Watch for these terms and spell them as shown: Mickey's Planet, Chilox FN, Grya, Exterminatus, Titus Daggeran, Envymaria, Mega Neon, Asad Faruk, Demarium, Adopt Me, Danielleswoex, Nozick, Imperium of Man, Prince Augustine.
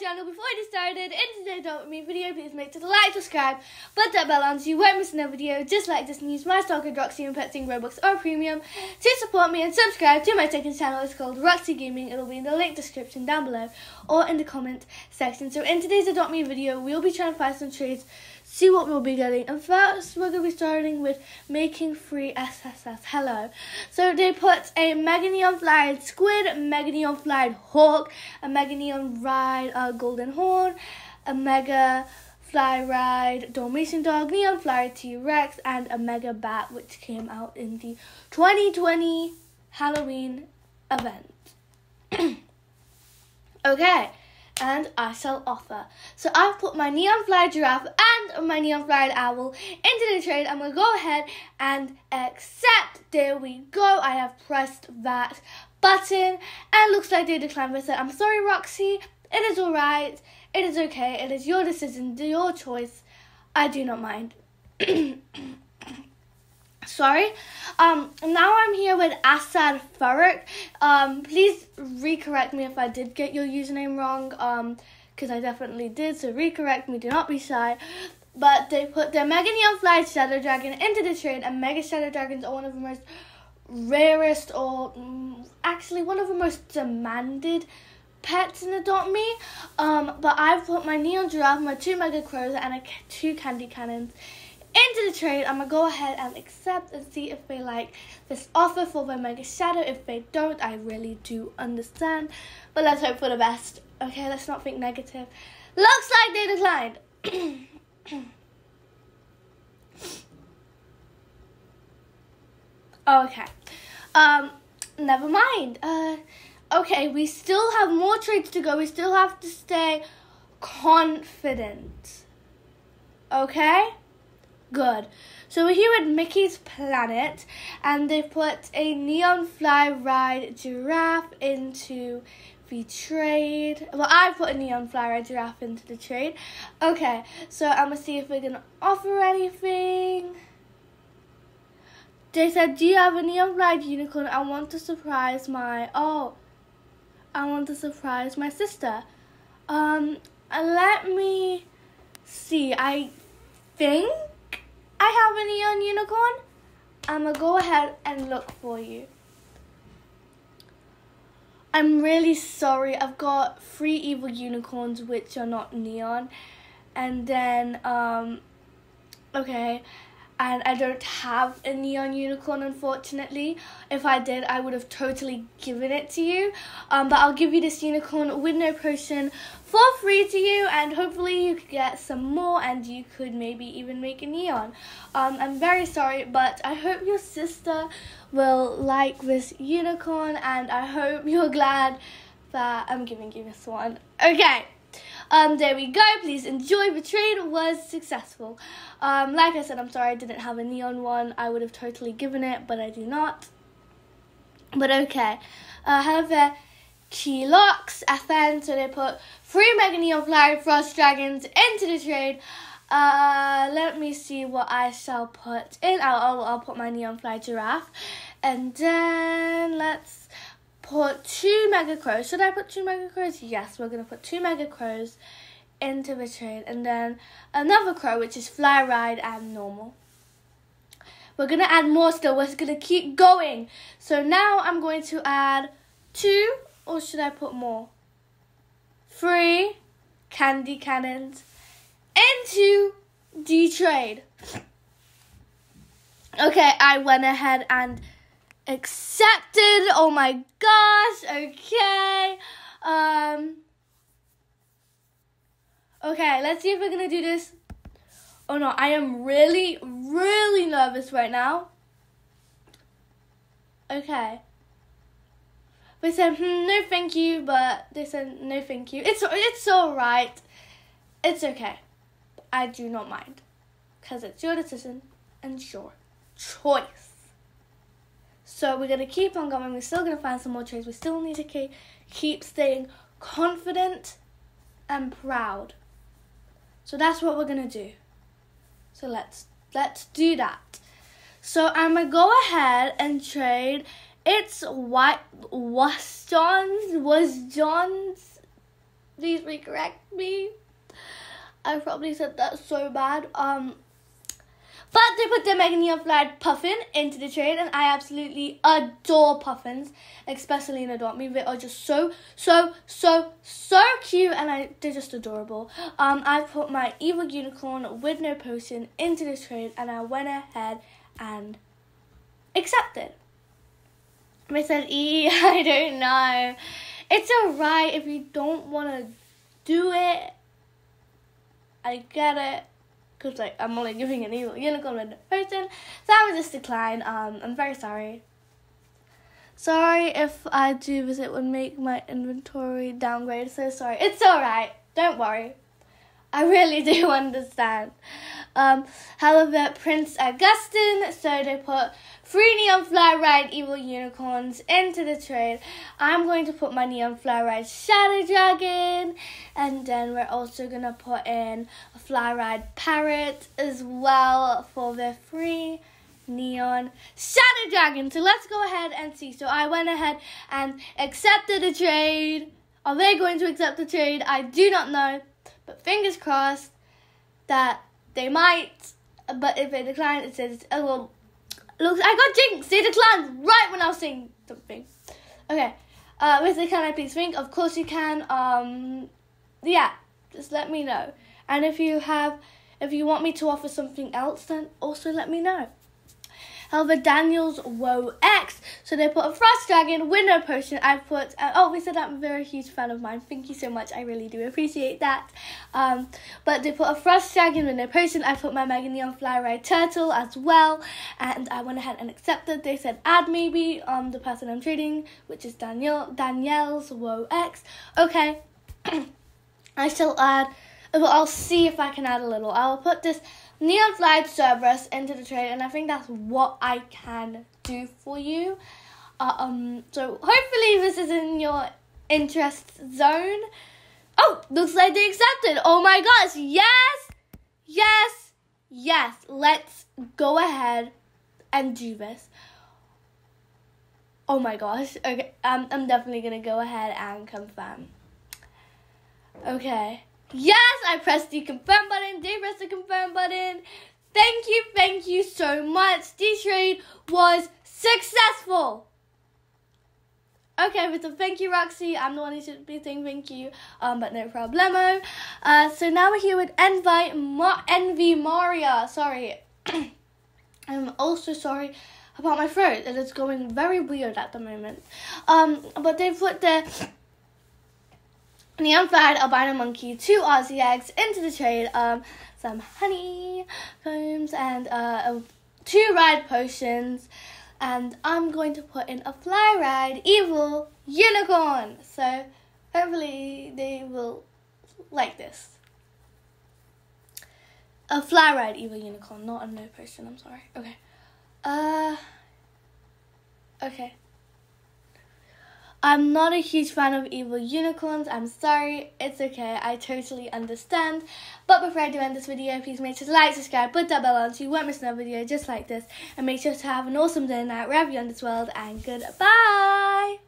channel before I get started. In today's Adopt Me video, please make sure to like, subscribe, put that bell on so you won't miss another video. Just like this and use my stalker Roxy and Petsing Roblox or Premium to support me and subscribe to my second channel. It's called Roxy Gaming. It'll be in the link description down below or in the comment section. So in today's Adopt Me video, we'll be trying to find some trades, see what we'll be getting, and first we're going to be starting with making free SSS. Hello. So they put a Mega Neon Flying Squid, Mega Neon Flying Hawk, a Mega Neon Ride Golden Horn, a Mega Fly Ride Dalmatian Dog, Neon Fly T-Rex, and a Mega Bat, which came out in the 2020 Halloween event. Okay. And I shall offer. So I've put my Neon Flyed Giraffe and my Neon Flyed Owl into the trade. I'm going to go ahead and accept. There we go. I have pressed that button. And looks like they declined it. So I'm sorry, Roxy. It is alright. It is okay. It is your decision. Your choice. I do not mind. Sorry. Now I'm here with Asad Faruk. Please recorrect me if I did get your username wrong, because I definitely did, so recorrect me, do not be shy. But they put their Mega Neon Fly Shadow Dragon into the trade, and Mega Shadow Dragons are one of the most rarest, or actually one of the most demanded pets in Adopt Me. But I've put my Neon Giraffe, my two Mega Crows, and two Candy Cannons into the trade. I'm going to go ahead and accept and see if they like this offer for the Mega Shadow. If they don't, I really do understand. But let's hope for the best. Okay, let's not think negative. Looks like they declined. Okay. Never mind. Okay, we still have more trades to go. We still have to stay confident. Okay? Good. So we're here at Mickey's Planet, and they put a Neon Fly Ride Giraffe into the trade. Well, I put a Neon Fly Ride Giraffe into the trade. Okay, so I'm going to see if we're going to offer anything. They said, do you have a Neon Fly Unicorn? I want to surprise my sister. Let me see. I think I have a Neon Unicorn. I'm going to go ahead and look for you. I'm really sorry. I've got three evil unicorns which are not neon. And then, okay. And I don't have a Neon Unicorn, unfortunately. If I did, I would have totally given it to you. But I'll give you this unicorn with no potion for free to you, and hopefully you could get some more and you could maybe even make a neon. I'm very sorry, but I hope your sister will like this unicorn, and I hope you're glad that I'm giving you this one. Okay. There we go. Please enjoy. The trade was successful. Like I said, I'm sorry I didn't have a neon one. I would have totally given it, but I do not. But okay. Hello there, Chilox FN. So they put three Mega Neon Fly Frost Dragons into the trade. Let me see what I shall put in. I'll put my Neon Fly Giraffe, and then let's put two Mega Crows. Should I put two Mega Crows? Yes, we're going to put two Mega Crows into the trade, and then another crow, which is Fly Ride and normal. We're going to add more still. We're going to keep going. So now I'm going to add two, or should I put more? Three Candy Cannons into the trade. Okay, I went ahead and accepted. Oh my gosh. Okay. Okay, let's see if we're gonna do this. Oh no, I am really nervous right now. Okay. They said no thank you, but they said no thank you. It's alright. It's okay. I do not mind, because it's your decision and your choice. So we're going to keep on going. We're still going to find some more trades. We still need to keep staying confident and proud. So that's what we're going to do. So let's do that. So I'm going to go ahead and trade. It's White Wasjohn's Please recorrect me. I probably said that so bad. But they put the Megany of Light Puffin into the trade, and I absolutely adore puffins, especially in Adopt Me. They are just so cute, and they're just adorable. I put my evil unicorn with no potion into the trade, and I went ahead and accepted. They said, I don't know. It's alright if you don't want to do it. I get it. Because, like, I'm only giving an evil unicorn and a person. So I would just decline. I'm very sorry. Sorry if I do, because it would make my inventory downgrade. So sorry. It's alright. Don't worry. I really do understand. However, Prince Augustine. So they put 3 Neon Fly-Ride Evil Unicorns into the trade. I'm going to put my Neon Fly-Ride Shadow Dragon. And then we're also going to put in a Fly-Ride Parrot as well for the 3 Neon Shadow Dragon. So let's go ahead and see. So I went ahead and accepted the trade. Are they going to accept the trade? I do not know. But fingers crossed that they might. But if they decline, it says, oh, well, looks, I got jinxed. They declined right when I was saying something. Okay. Can I please think? Of course you can. Yeah, just let me know. And if you want me to offer something else, then also let me know. However, Danielleswoex. So they put a Frost Dragon, Window Potion. I've put, we said that they're a huge fan of mine. Thank you so much. I really do appreciate that. But they put a Frost Dragon, Window Potion. I put my Mega Neon Fly-Ride Turtle as well. And I went ahead and accepted. They said add maybe the person I'm trading, which is Danielleswoex. Okay. I shall add. Well, I'll see if I can add a little. I'll put this Neon Fly Cerberus into the trade, and I think that's what I can do for you. So hopefully this is in your interest zone. Oh, looks like they accepted. Oh my gosh, yes, yes, yes. Let's go ahead and do this. Oh my gosh, okay, I'm definitely gonna go ahead and confirm. Okay. Yes, I pressed the confirm button. They pressed the confirm button. Thank you so much. The trade was successful. Okay, but so thank you, Roxy. I'm the one who should be saying thank you, but no problemo. So now we're here with Envymaria. Sorry. I'm also sorry about my throat. It is going very weird at the moment. But they put the Neon Fried Albino Monkey, 2 Aussie eggs into the trade, some honey combs, and 2 ride potions, and I'm going to put in a Fly Ride Evil Unicorn. So hopefully they will like this. A Fly Ride Evil Unicorn, not a no potion, I'm sorry. Okay. Okay. I'm not a huge fan of evil unicorns, I'm sorry, it's okay, I totally understand. But before I do end this video, please make sure to like, subscribe, put that bell on so you won't miss another video just like this. And make sure to have an awesome day and night wherever you're in this world, and goodbye!